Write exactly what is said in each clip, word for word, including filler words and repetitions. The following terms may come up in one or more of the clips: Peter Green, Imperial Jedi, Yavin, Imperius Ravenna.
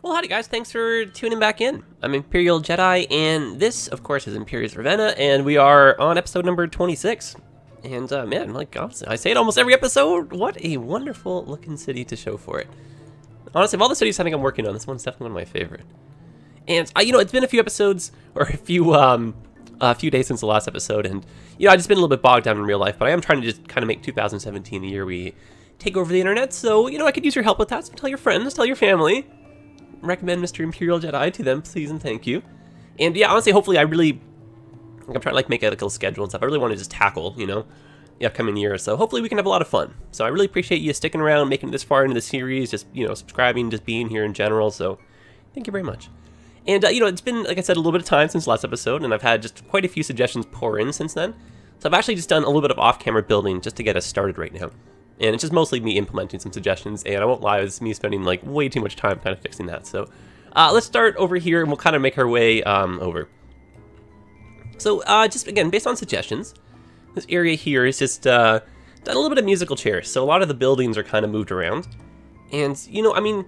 Well, howdy guys, thanks for tuning back in. I'm Imperial Jedi, and this, of course, is Imperius Ravenna, and we are on episode number twenty-six. And, uh, man, like, honestly, I say it almost every episode, what a wonderful looking city to show for it. Honestly, of all the cities I think I'm working on, this one's definitely one of my favorite. And, uh, you know, it's been a few episodes, or a few, um, a few days since the last episode, and, you know, I've just been a little bit bogged down in real life, but I am trying to just kind of make two thousand seventeen the year we take over the internet, so, you know, I could use your help with that, so tell your friends, tell your family, recommend Mister Imperial Jedi to them, please and thank you. And, yeah, honestly, hopefully I really... I'm trying to like make a little schedule and stuff. I really want to just tackle, you know, the upcoming year or so. Hopefully we can have a lot of fun. So I really appreciate you sticking around, making it this far into the series, just, you know, subscribing, just being here in general. So thank you very much. And, uh, you know, it's been, like I said, a little bit of time since last episode, and I've had just quite a few suggestions pour in since then. So I've actually just done a little bit of off-camera building just to get us started right now. And it's just mostly me implementing some suggestions, and I won't lie, it's me spending, like, way too much time kind of fixing that. So uh, let's start over here, and we'll kind of make our way um, over. So, uh, just, again, based on suggestions, this area here is just, uh, done a little bit of musical chairs, so a lot of the buildings are kind of moved around. And, you know, I mean,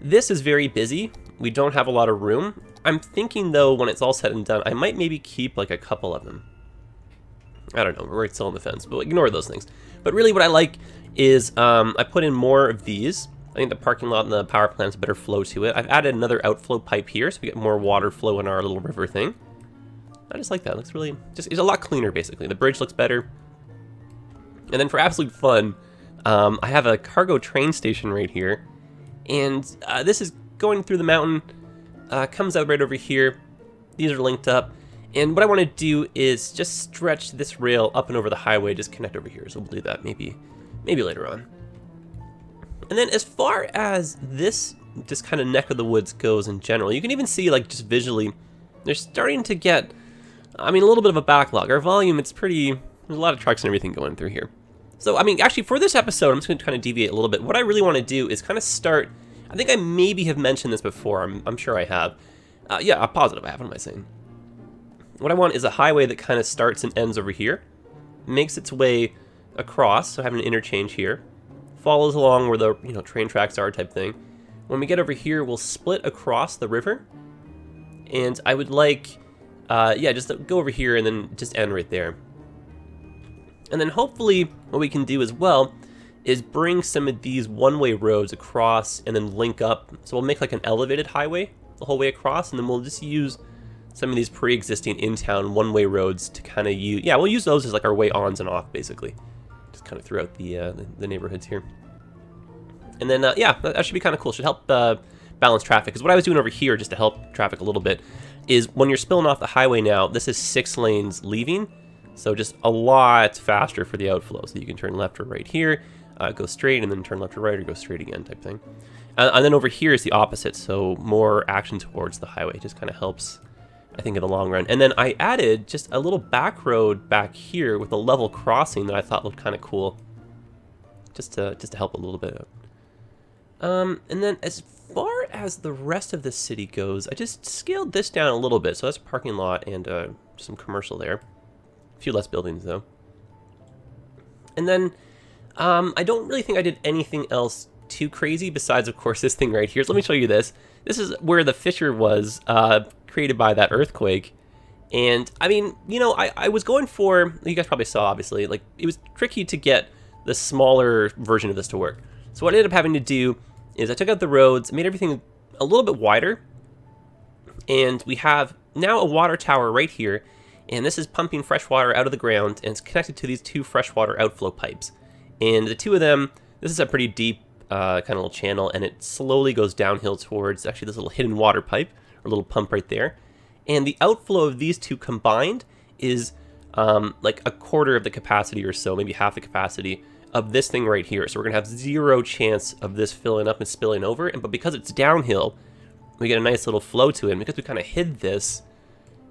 this is very busy, we don't have a lot of room. I'm thinking, though, when it's all said and done, I might maybe keep, like, a couple of them. I don't know, we're still on the fence, but ignore those things. But really what I like is, um, I put in more of these. I think the parking lot and the power plant's better flow to it. I've added another outflow pipe here, so we get more water flow in our little river thing. I just like that. It looks really... just it's a lot cleaner, basically. The bridge looks better. And then for absolute fun, um, I have a cargo train station right here. And uh, this is going through the mountain, uh, comes out right over here. These are linked up. And what I want to do is just stretch this rail up and over the highway, just connect over here. So we'll do that maybe, maybe later on. And then as far as this just kind of neck of the woods goes in general, you can even see, like, just visually, they're starting to get... I mean, a little bit of a backlog. Our volume, it's pretty... There's a lot of trucks and everything going through here. So, I mean, actually, for this episode, I'm just going to kind of deviate a little bit. What I really want to do is kind of start... I think I maybe have mentioned this before. I'm, I'm sure I have. Uh, yeah, I'm positive I have. What am I saying? What I want is a highway that kind of starts and ends over here. Makes its way across, so I have an interchange here. Follows along where the, you know, train tracks are type thing. When we get over here, we'll split across the river. And I would like... Uh, yeah, just go over here and then just end right there. And then hopefully what we can do as well is bring some of these one-way roads across and then link up. So we'll make like an elevated highway the whole way across, and then we'll just use some of these pre-existing in-town one-way roads to kind of use... Yeah, we'll use those as like our way ons and off, basically. Just kind of throughout the, uh, the, the neighborhoods here. And then, uh, yeah, that, that should be kind of cool. Should help uh, balance traffic. Because what I was doing over here, just to help traffic a little bit, is when you're spilling off the highway now, this is six lanes leaving, so just a lot faster for the outflow. So you can turn left or right here, uh, go straight, and then turn left or right, or go straight again type thing. And, and then over here is the opposite, so more action towards the highway. It just kind of helps, I think, in the long run. And then I added just a little back road back here with a level crossing that I thought looked kind of cool, just to, just to help a little bit out. Um, and then as far as the rest of the city goes, I just scaled this down a little bit. So that's a parking lot and uh, some commercial there. A few less buildings, though. And then um, I don't really think I did anything else too crazy besides, of course, this thing right here. So let me show you this. This is where the fissure was uh, created by that earthquake. And, I mean, you know, I, I was going for... You guys probably saw, obviously. Like, it was tricky to get the smaller version of this to work. So what I ended up having to do is I took out the roads, made everything a little bit wider, and we have now a water tower right here, and this is pumping fresh water out of the ground, and it's connected to these two freshwater outflow pipes. And the two of them, this is a pretty deep uh, kind of little channel, and it slowly goes downhill towards actually this little hidden water pipe, or little pump right there. And the outflow of these two combined is um, like a quarter of the capacity or so, maybe half the capacity of this thing right here. So we're gonna have zero chance of this filling up and spilling over, and but because it's downhill, we get a nice little flow to it. And because we kind of hid this,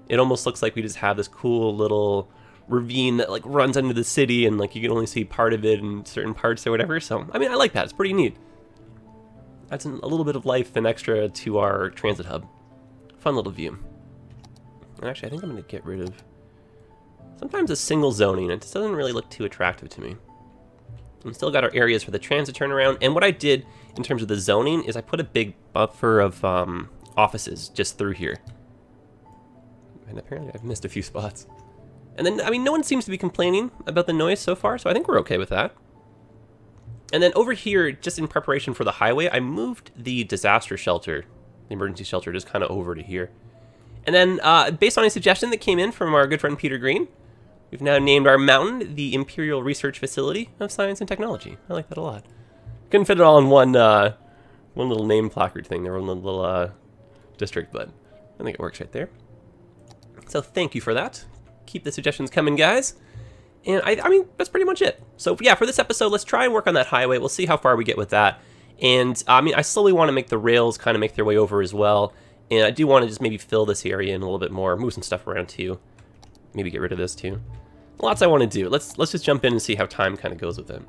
it almost looks like we just have this cool little ravine that like runs under the city, and like you can only see part of it in certain parts or whatever. So I mean, I like that. It's pretty neat. That's an, a little bit of life and extra to our transit hub. Fun little view. And actually, I think I'm gonna get rid of sometimes a single zoning. It just doesn't really look too attractive to me. We still got our areas for the transit turnaround. And what I did in terms of the zoning is I put a big buffer of um, offices just through here. And apparently I've missed a few spots. And then, I mean, no one seems to be complaining about the noise so far, so I think we're okay with that. And then over here, just in preparation for the highway, I moved the disaster shelter, the emergency shelter, just kind of over to here. And then, uh, based on a suggestion that came in from our good friend Peter Green, we've now named our mountain the Imperial Research Facility of Science and Technology. I like that a lot. Couldn't fit it all in one uh, one little name placard thing, their own little uh, district, but I think it works right there. So thank you for that. Keep the suggestions coming, guys. And I, I mean, that's pretty much it. So yeah, for this episode, let's try and work on that highway. We'll see how far we get with that. And I mean, I slowly want to make the rails kind of make their way over as well. And I do want to just maybe fill this area in a little bit more, move some stuff around too. Maybe get rid of this too. Lots I want to do. Let's let's just jump in and see how time kind of goes with it.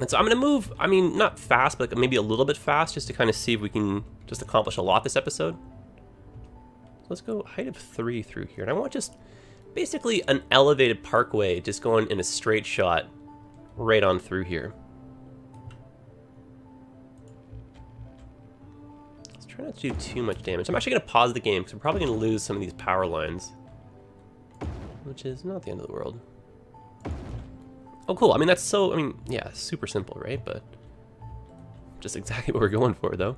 And so I'm going to move, I mean, not fast, but maybe a little bit fast just to kind of see if we can just accomplish a lot this episode. So let's go height of three through here. And I want just basically an elevated parkway just going in a straight shot right on through here. Try not to do too much damage. I'm actually going to pause the game because I'm probably going to lose some of these power lines, which is not the end of the world. Oh, cool. I mean, that's so, I mean, yeah, super simple, right? But just exactly what we're going for, though.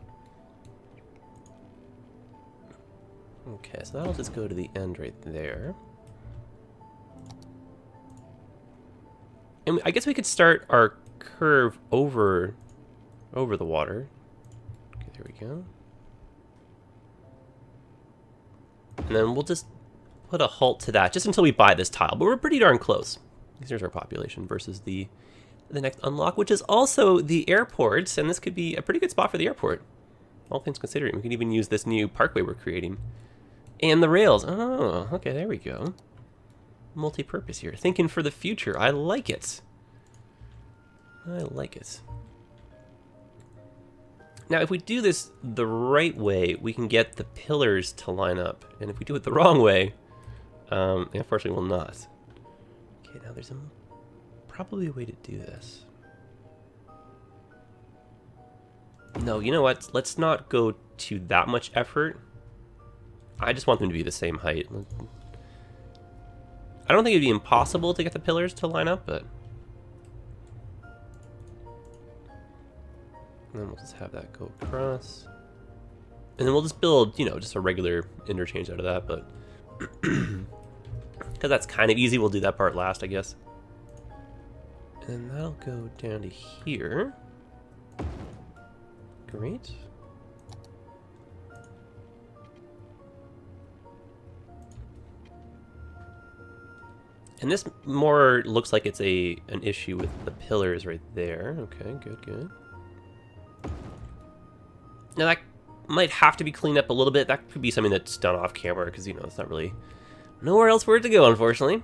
Okay, so that'll just go to the end right there. And I guess we could start our curve over, over the water. Okay, there we go. And then we'll just put a halt to that just until we buy this tile. But we're pretty darn close. Here's our population versus the the next unlock, which is also the airport. And this could be a pretty good spot for the airport. All things considered, we could even use this new parkway we're creating. And the rails. Oh, okay, there we go. Multi-purpose here. Thinking for the future. I like it. I like it. Now, if we do this the right way, we can get the pillars to line up. And if we do it the wrong way, um, unfortunately, we'll not. Okay, now there's a, probably a way to do this. No, you know what? Let's not go to that much effort. I just want them to be the same height. I don't think it'd be impossible to get the pillars to line up, but... And then we'll just have that go across. And then we'll just build, you know, just a regular interchange out of that, but... Because that's kind of easy, we'll do that part last, I guess. And that'll go down to here. Great. And this more looks like it's a an issue with the pillars right there. Okay, good, good. Now that might have to be cleaned up a little bit. That could be something that's done off camera because, you know, it's not really nowhere else for it to go, unfortunately.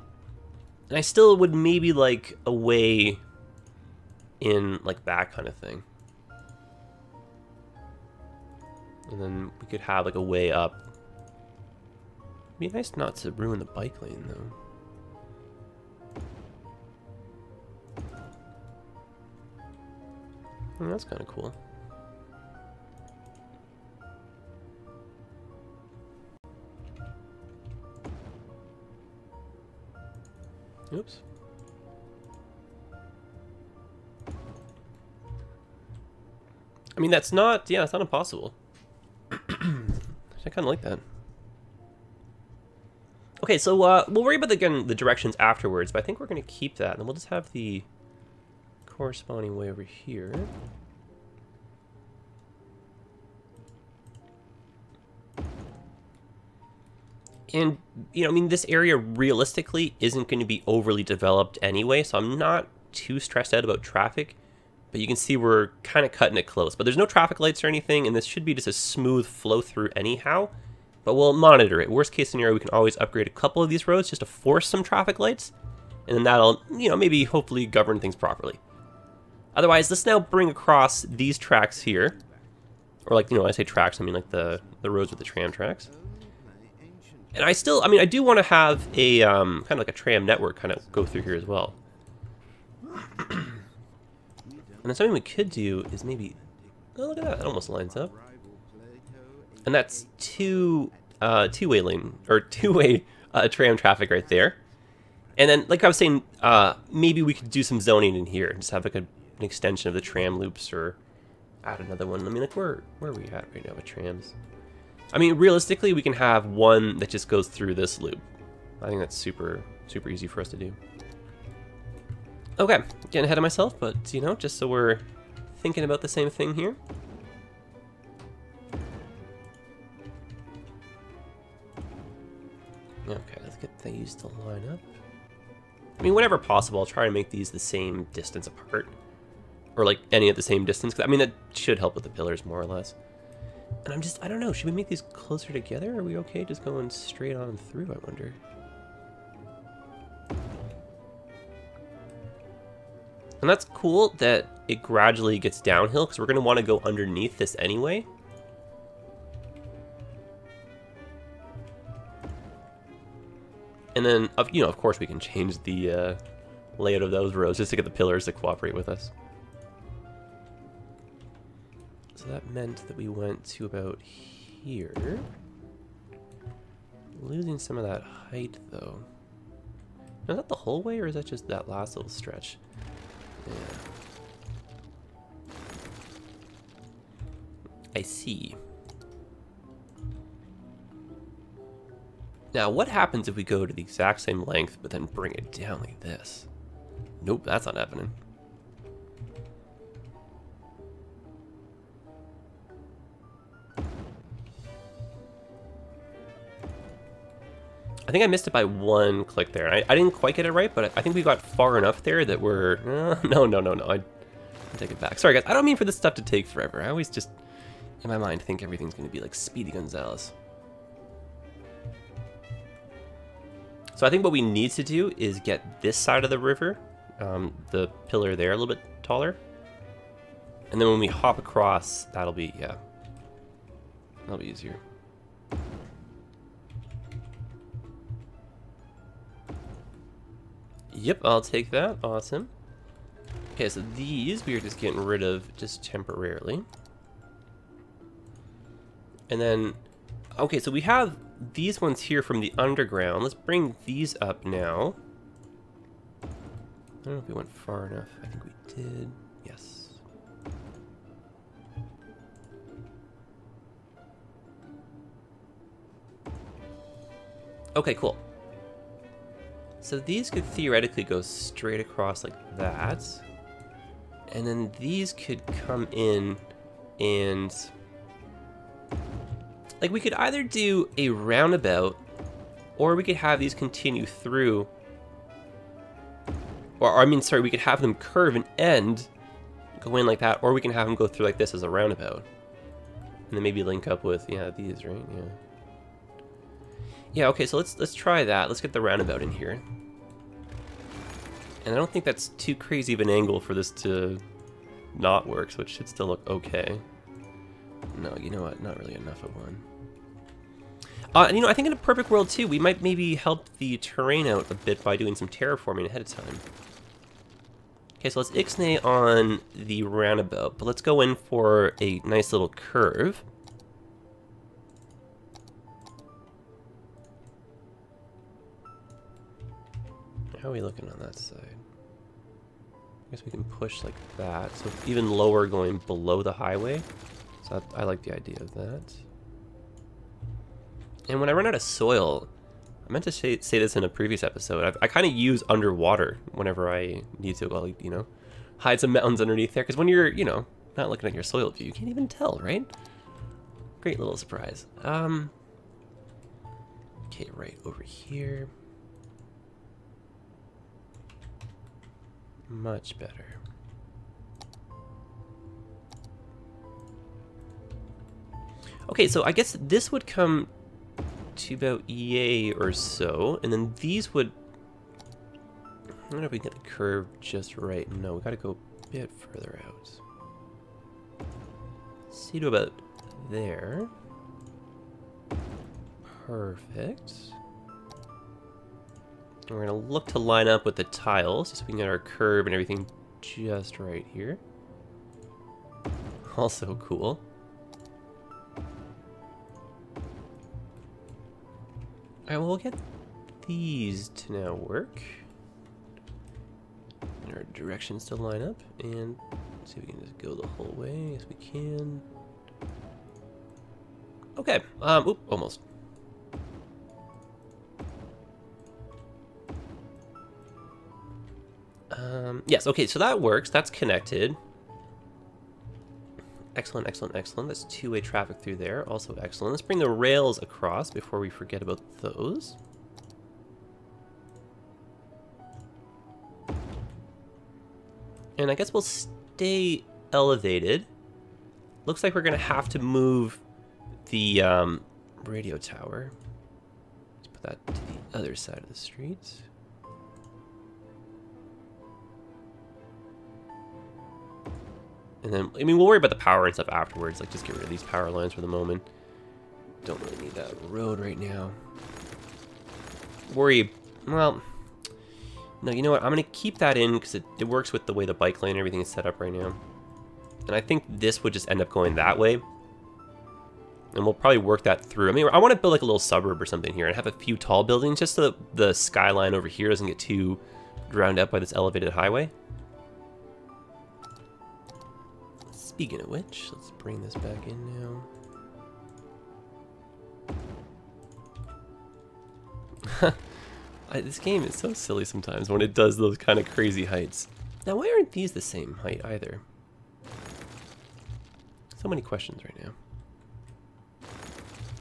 And I still would maybe like a way in like that kind of thing. And then we could have like a way up. It'd be nice not to ruin the bike lane though. Oh, that's kind of cool. Oops. I mean, that's not, yeah, it's not impossible. I kind of like that. Okay, so uh, we'll worry about the, again, the directions afterwards, but I think we're going to keep that. And we'll just have the corresponding way over here. And, you know, I mean, this area realistically isn't going to be overly developed anyway, so I'm not too stressed out about traffic. But you can see we're kind of cutting it close. But there's no traffic lights or anything, and this should be just a smooth flow through anyhow. But we'll monitor it. Worst case scenario, we can always upgrade a couple of these roads just to force some traffic lights. And then that'll, you know, maybe hopefully govern things properly. Otherwise, let's now bring across these tracks here. Or like, you know, when I say tracks, I mean like the, the roads with the tram tracks. And I still, I mean, I do want to have a um, kind of like a tram network kind of go through here as well. And then something we could do is maybe, oh, look at that, that almost lines up. And that's two, uh, two-way lane, or two-way uh, tram traffic right there. And then, like I was saying, uh, maybe we could do some zoning in here. Just have like a, an extension of the tram loops, or add another one. I mean, like, where, where are we at right now with trams? I mean, realistically, we can have one that just goes through this loop. I think that's super, super easy for us to do. Okay, getting ahead of myself, but, you know, just so we're thinking about the same thing here. Okay, let's get these to line up. I mean, whenever possible, I'll try and make these the same distance apart. Or, like, any at the same distance. I mean, that should help with the pillars, more or less. And I'm just, I don't know, should we make these closer together? Are we okay just going straight on through, I wonder? And that's cool that it gradually gets downhill, because we're going to want to go underneath this anyway. And then, you know, of course we can change the uh, layout of those rows just to get the pillars to cooperate with us. So that meant that we went to about here. Losing some of that height, though. Now, is that the whole way, or is that just that last little stretch? Yeah. I see. Now, what happens if we go to the exact same length, but then bring it down like this? Nope, that's not happening. I think I missed it by one click there. I, I didn't quite get it right, but I think we got far enough there that we're... Uh, no, no, no, no. I take it back. Sorry, guys. I don't mean for this stuff to take forever. I always just, in my mind, think everything's going to be like Speedy Gonzales. So I think what we need to do is get this side of the river, um, the pillar there, a little bit taller. And then when we hop across, that'll be, yeah, that'll be easier. Yep, I'll take that. Awesome. Okay, so these we are just getting rid of just temporarily. And then, okay, so we have these ones here from the underground. Let's bring these up now. I don't know if we went far enough. I think we did. Yes. Okay, cool. So these could theoretically go straight across like that. And then these could come in and... Like, we could either do a roundabout, or we could have these continue through. Or, I mean, sorry, we could have them curve and end, go in like that, or we can have them go through like this as a roundabout. And then maybe link up with, yeah, these, right? Yeah. Yeah, okay, so let's let's try that. Let's get the roundabout in here. And I don't think that's too crazy of an angle for this to not work, so it should still look okay. No, you know what? Not really enough of one. Uh, and you know, I think in a perfect world, too, we might maybe help the terrain out a bit by doing some terraforming ahead of time. Okay, so let's ixnay on the roundabout, but let's go in for a nice little curve. How are we looking on that side? I guess we can push like that, so it's even lower going below the highway. So I, I like the idea of that. And when I run out of soil, I meant to say, say this in a previous episode, I've, I kind of use underwater whenever I need to, well, you know, hide some mountains underneath there. Because when you're, you know, not looking at your soil view, you can't even tell, right? Great little surprise. Um, okay, right over here. Much better. Okay, so I guess this would come to about yay or so, and then these would... I don't know if we can get the curve just right. No, we gotta go a bit further out. See to about there. Perfect. And we're going to look to line up with the tiles so we can get our curve and everything just right here. Also cool. Alright, well, we'll get these to now work. And our directions to line up. And let's see if we can just go the whole way. Yes, we can. Okay. Um, oop, almost. Um, yes, okay, so that works. That's connected. Excellent, excellent, excellent. That's two-way traffic through there. Also excellent. Let's bring the rails across before we forget about those. And I guess we'll stay elevated. Looks like we're going to have to move the um, radio tower. Let's put that to the other side of the street. And then, I mean, we'll worry about the power and stuff afterwards. Like, just get rid of these power lines for the moment. Don't really need that road right now. Worry, well, no, you know what? I'm going to keep that in because it, it works with the way the bike lane and everything is set up right now. And I think this would just end up going that way. And we'll probably work that through. I mean, I want to build like a little suburb or something here and have a few tall buildings just so that the skyline over here doesn't get too drowned out by this elevated highway. Speaking of which, let's bring this back in now. I, this game is so silly sometimes when it does those kind of crazy heights. Now, why aren't these the same height either? So many questions right now. Do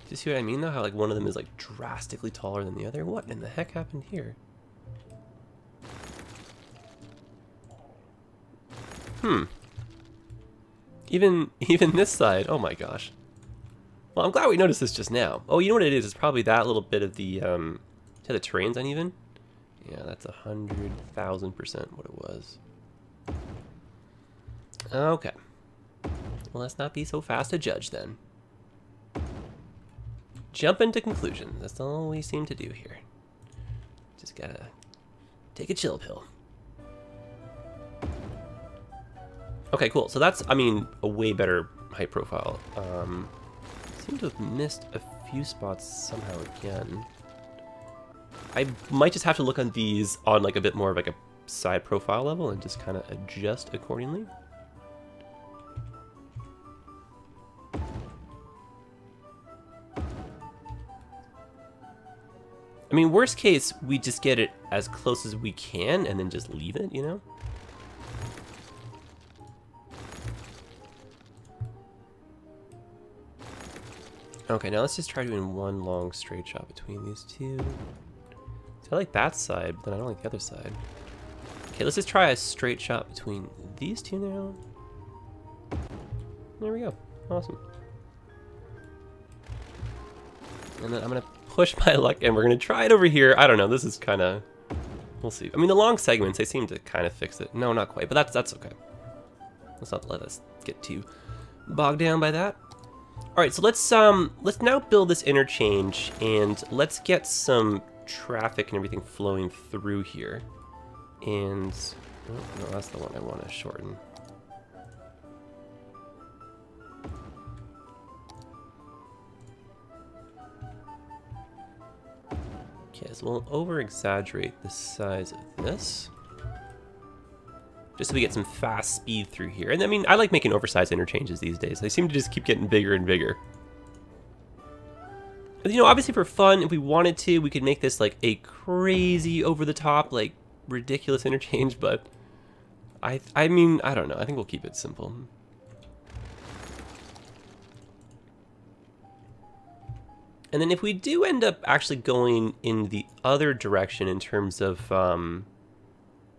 you see what I mean though? How like one of them is like drastically taller than the other? What in the heck happened here? Hmm. Even even this side, oh my gosh. Well, I'm glad we noticed this just now. Oh, you know what it is? It's probably that little bit of the, um, yeah, the terrain's uneven. Yeah, that's a hundred thousand percent what it was. Okay. Well, let's not be so fast to judge then. Jump into conclusions. That's all we seem to do here. Just gotta take a chill pill. Okay, cool. So that's, I mean, a way better height profile. Um, seem to have missed a few spots somehow again. I might just have to look on these on like a bit more of like a side profile level and just kind of adjust accordingly. I mean, worst case, we just get it as close as we can and then just leave it, you know? Okay, now let's just try doing one long straight shot between these two. So I like that side, but then I don't like the other side. Okay, let's just try a straight shot between these two now. There we go. Awesome. And then I'm going to push my luck, and we're going to try it over here. I don't know. This is kind of... We'll see. I mean, the long segments, they seem to kind of fix it. No, not quite, but that's, that's okay. Let's not let us get too bogged down by that. All right, so let's um let's now build this interchange and let's get some traffic and everything flowing through here. And oh, no, that's the one I want to shorten. Okay, so we'll over-exaggerate the size of this. Just so we get some fast speed through here. And I mean, I like making oversized interchanges these days. They seem to just keep getting bigger and bigger. And, you know, obviously for fun, if we wanted to, we could make this like a crazy over-the-top, like ridiculous interchange, but I I mean, I don't know. I think we'll keep it simple. And then if we do end up actually going in the other direction in terms of... Um,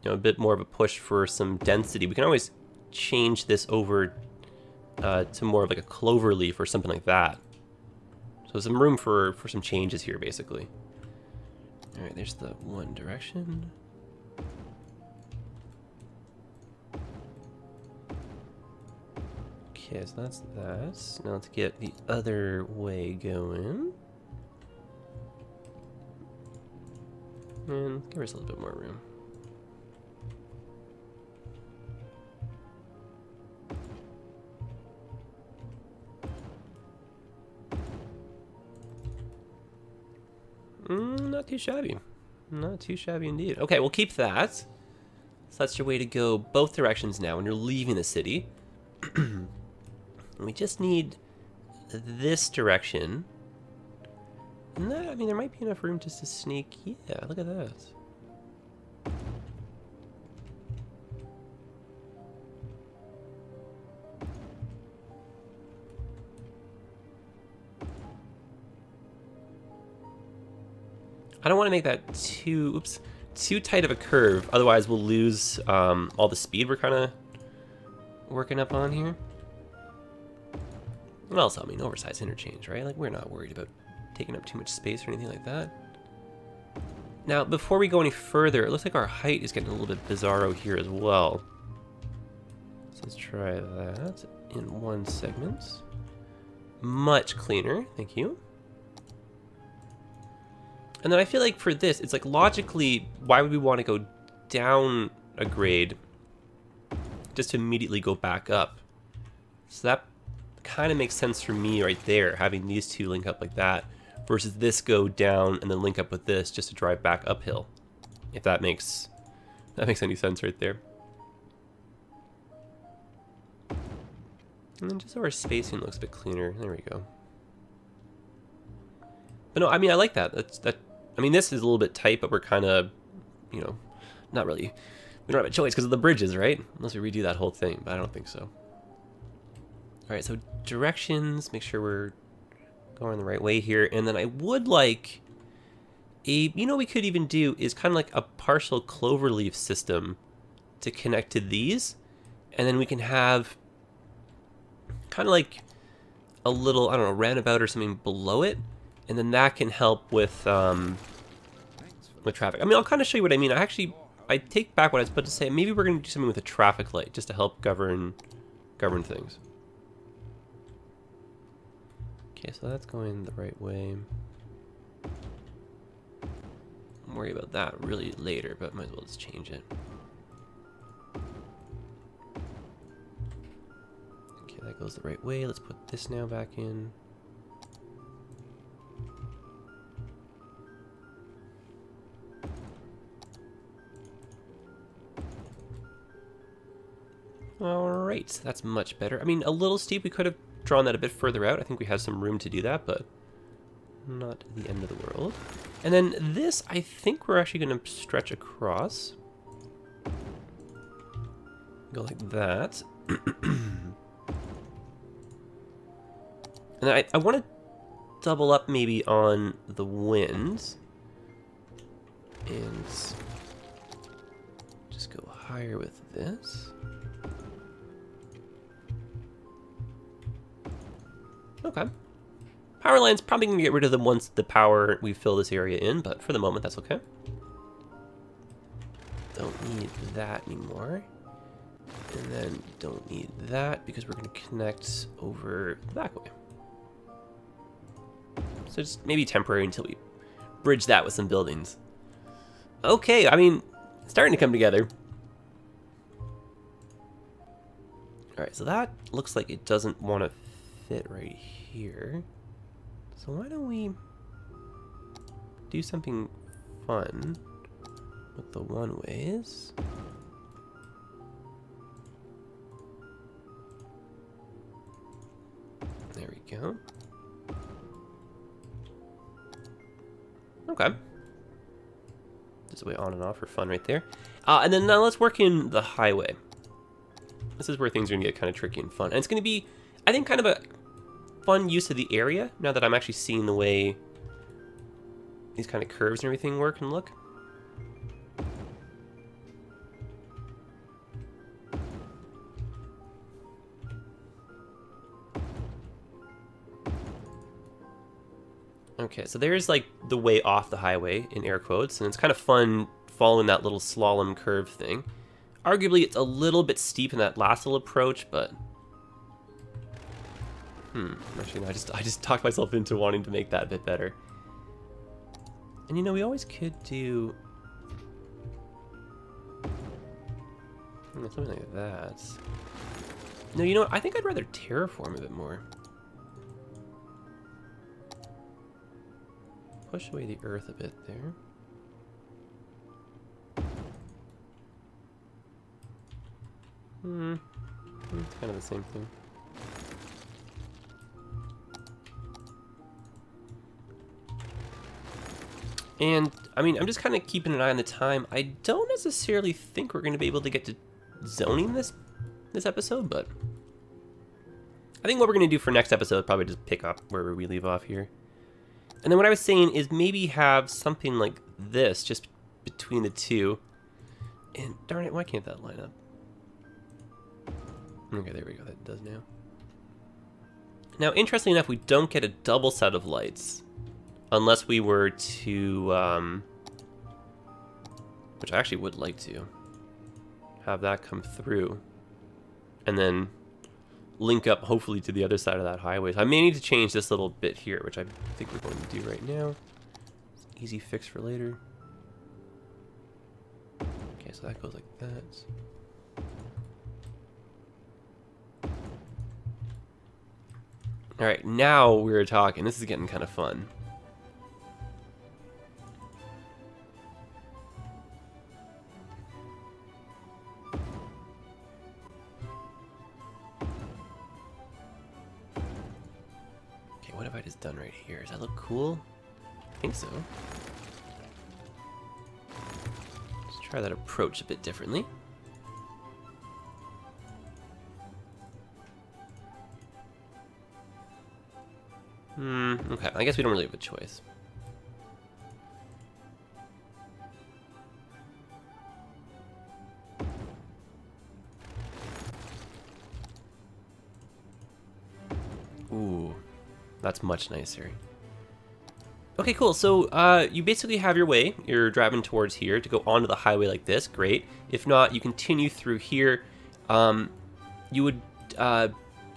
you know, a bit more of a push for some density. We can always change this over uh, to more of like a clover leaf or something like that. So some room for, for some changes here, basically. All right, there's the one direction. Okay, so that's that. Now let's get the other way going. Um, give us a little bit more room. Mm, not too shabby. Not too shabby indeed. Okay, we'll keep that. So that's your way to go both directions now when you're leaving the city. We just need this direction. And that, I mean, there might be enough room just to sneak. Yeah, look at that. I don't want to make that too, oops, too tight of a curve. Otherwise, we'll lose um, all the speed we're kind of working up on here. What else? I mean, oversized interchange, right? Like, we're not worried about taking up too much space or anything like that. Now, before we go any further, it looks like our height is getting a little bit bizarro here as well. So let's try that in one segment. Much cleaner, thank you. And then I feel like for this, it's like logically, why would we want to go down a grade just to immediately go back up? So that kind of makes sense for me right there, having these two link up like that versus this go down and then link up with this just to drive back uphill. If that makes, if that makes any sense right there. And then just so our spacing looks a bit cleaner. There we go. But no, I mean, I like that. That's that. I mean, this is a little bit tight, but we're kind of, you know, not really, we don't have a choice because of the bridges, right? Unless we redo that whole thing, but I don't think so. All right, so directions, make sure we're going the right way here. And then I would like a, you know, what we could even do is kind of like a partial cloverleaf system to connect to these. And then we can have kind of like a little, I don't know, roundabout or something below it. And then that can help with um, with traffic. I mean, I'll kind of show you what I mean. I actually, I take back what I was about to say. Maybe we're going to do something with a traffic light just to help govern govern things. Okay, so that's going the right way. Don't worry about that really later, but might as well just change it. Okay, that goes the right way. Let's put this now back in. Alright, that's much better. I mean, a little steep, we could have drawn that a bit further out. I think we have some room to do that, but not the end of the world. And then this, I think we're actually going to stretch across. Go like that. And then I, I want to double up maybe on the winds. And just go higher with this. Okay. Power line's probably going to get rid of them once the power, we fill this area in, but for the moment, that's okay. Don't need that anymore. And then don't need that because we're going to connect over that way. So just maybe temporary until we bridge that with some buildings. Okay, I mean, it's starting to come together. Alright, so that looks like it doesn't want to fit right here. So why don't we do something fun with the one ways? There we go. Okay. Just way on and off for fun right there. Uh, and then now let's work in the highway. This is where things are gonna get kind of tricky and fun. And it's gonna be, I think, kind of a fun use of the area, now that I'm actually seeing the way these kind of curves and everything work and look. Okay, so there's like the way off the highway in air quotes, and it's kind of fun following that little slalom curve thing. Arguably, it's a little bit steep in that last little approach, but Hmm, actually, no, I just I just talked myself into wanting to make that a bit better. And you know, we always could do Hmm, something like that. No, you know what? I think I'd rather terraform a bit more. Push away the earth a bit there. Hmm. It's kind of the same thing. And, I mean, I'm just kind of keeping an eye on the time. I don't necessarily think we're going to be able to get to zoning this this episode, but I think what we're going to do for next episode is probably just pick up wherever we leave off here. And then what I was saying is maybe have something like this just between the two. And darn it, why can't that line up? Okay, there we go. That does now. Now, interestingly enough, we don't get a double set of lights. Unless we were to, um, which I actually would like to, have that come through. And then link up, hopefully, to the other side of that highway. So I may need to change this little bit here, which I think we're going to do right now. It's an easy fix for later. Okay, so that goes like that. All right, now we're talking. This is getting kind of fun. Okay, what have I just done right here? Does that look cool? I think so. Let's try that approach a bit differently. Hmm, okay, I guess we don't really have a choice. Ooh, that's much nicer. Okay, cool, so uh, you basically have your way. You're driving towards here to go onto the highway like this, great. If not, you continue through here. Um, you would, uh,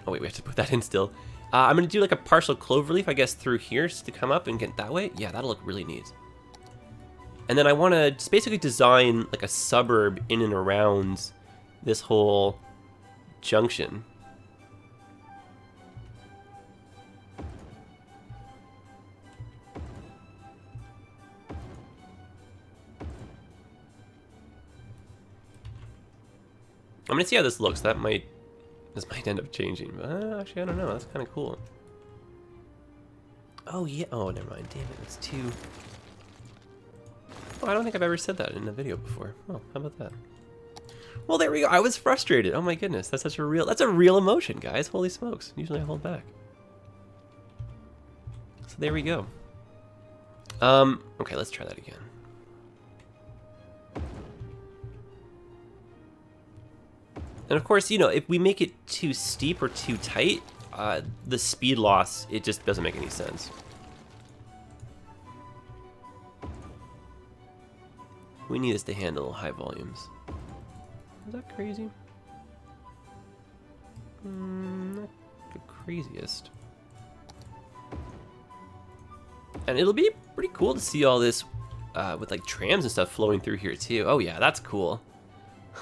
oh wait, we have to put that in still. Uh, I'm going to do like a partial cloverleaf, I guess, through here just to come up and get that way. Yeah, that'll look really neat. And then I want to just basically design like a suburb in and around this whole junction. I'm going to see how this looks. That might... This might end up changing, but uh, actually I don't know, that's kind of cool. Oh yeah, oh never mind, damn it, that's too... Oh, I don't think I've ever said that in a video before. Oh, how about that? Well, there we go, I was frustrated, oh my goodness, that's such a real, that's a real emotion, guys, holy smokes, usually I hold back. So there we go. Um, okay, let's try that again. And of course, you know, if we make it too steep or too tight, uh, the speed loss, it just doesn't make any sense. We need this to handle high volumes. Is that crazy? Mm, not the craziest. And it'll be pretty cool to see all this uh, with like trams and stuff flowing through here too. Oh yeah, that's cool.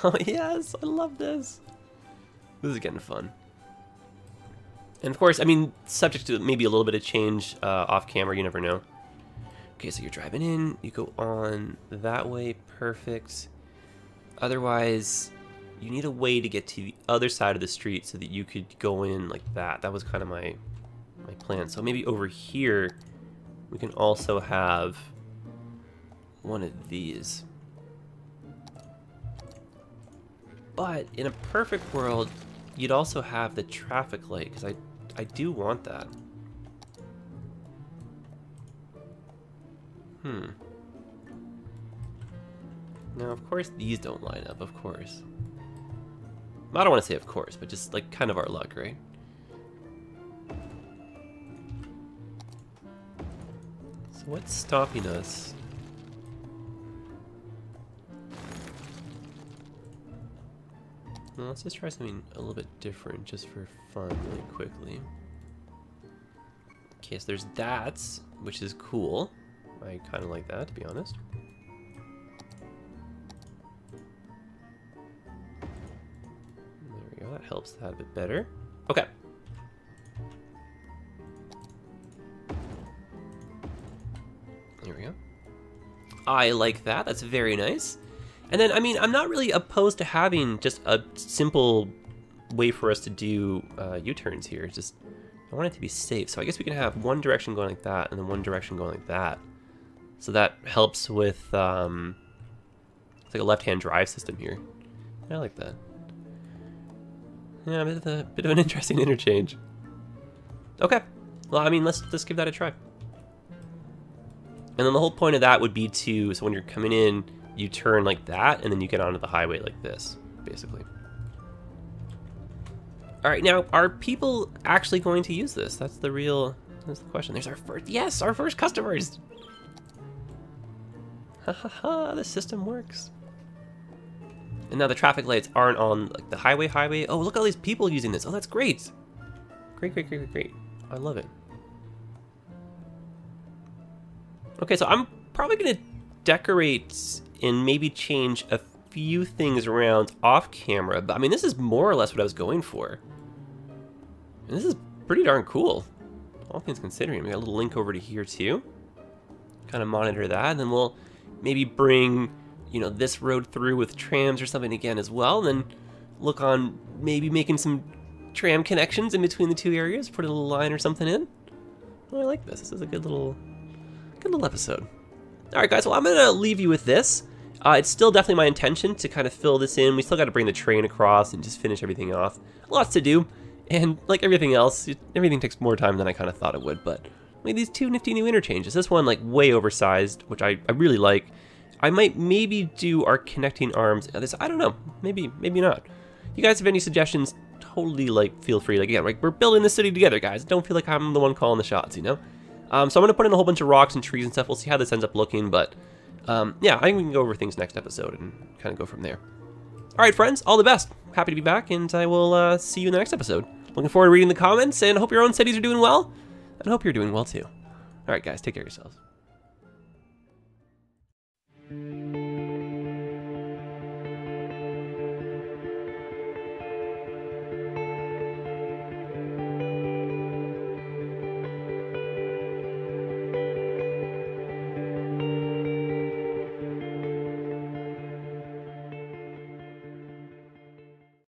Oh yes, I love this. This is getting fun. And of course, I mean, subject to maybe a little bit of change uh, off camera, you never know. Okay, so you're driving in, you go on that way, perfect. Otherwise, you need a way to get to the other side of the street so that you could go in like that. That was kind of my, my plan. So maybe over here, we can also have one of these. But in a perfect world, you'd also have the traffic light, because I, I do want that. Hmm. Now, of course, these don't line up, of course. I don't want to say of course, but just like kind of our luck, right? So what's stopping us? Let's just try something a little bit different just for fun really quickly. Okay, so there's that, which is cool. I kind of like that, to be honest. helps that a bit better. Okay. Here we go. I like that. That's very nice. And then, I mean, I'm not really opposed to having just a simple way for us to do uh, U-turns here. Just, I want it to be safe. So I guess we can have one direction going like that and then one direction going like that. So that helps with, um, it's like a left-hand drive system here. I like that. Yeah, a bit of, a, bit of an interesting interchange. Okay. Well, I mean, let's just give that a try. And then the whole point of that would be to, so when you're coming in, you turn like that, and then you get onto the highway like this, basically. All right, now, are people actually going to use this? That's the real, that's the question. There's our first, yes, our first customers. Ha ha ha, the system works. And now the traffic lights aren't on like the highway highway. Oh, look at all these people using this. Oh, that's great. Great, great, great, great, great. I love it. Okay, so I'm probably gonna decorate and maybe change a few things around off camera, but I mean, this is more or less what I was going for. And this is pretty darn cool, all things considering. We got a little link over to here too. Kind of monitor that, and then we'll maybe bring, you know, this road through with trams or something again as well, and then look on maybe making some tram connections in between the two areas, put a little line or something in. Oh, I like this. This is a good little... good little episode. All right, guys, well, I'm gonna leave you with this. Uh, it's still definitely my intention to kind of fill this in. We still got to bring the train across and just finish everything off. Lots to do, and like everything else, it, everything takes more time than I kind of thought it would, but I mean, these two nifty new interchanges, this one like way oversized, which I, I really like. I might maybe do our connecting arms, this, I don't know, maybe, maybe not. You guys have any suggestions, totally like feel free. Like again, like we're building this city together, guys. Don't feel like I'm the one calling the shots, you know? Um, so I'm going to put in a whole bunch of rocks and trees and stuff. We'll see how this ends up looking, but um, yeah, I think we can go over things next episode and kind of go from there. All right, friends, all the best. Happy to be back, and I will uh, see you in the next episode. Looking forward to reading the comments, and hope your own cities are doing well, and hope you're doing well too. All right, guys, take care of yourselves.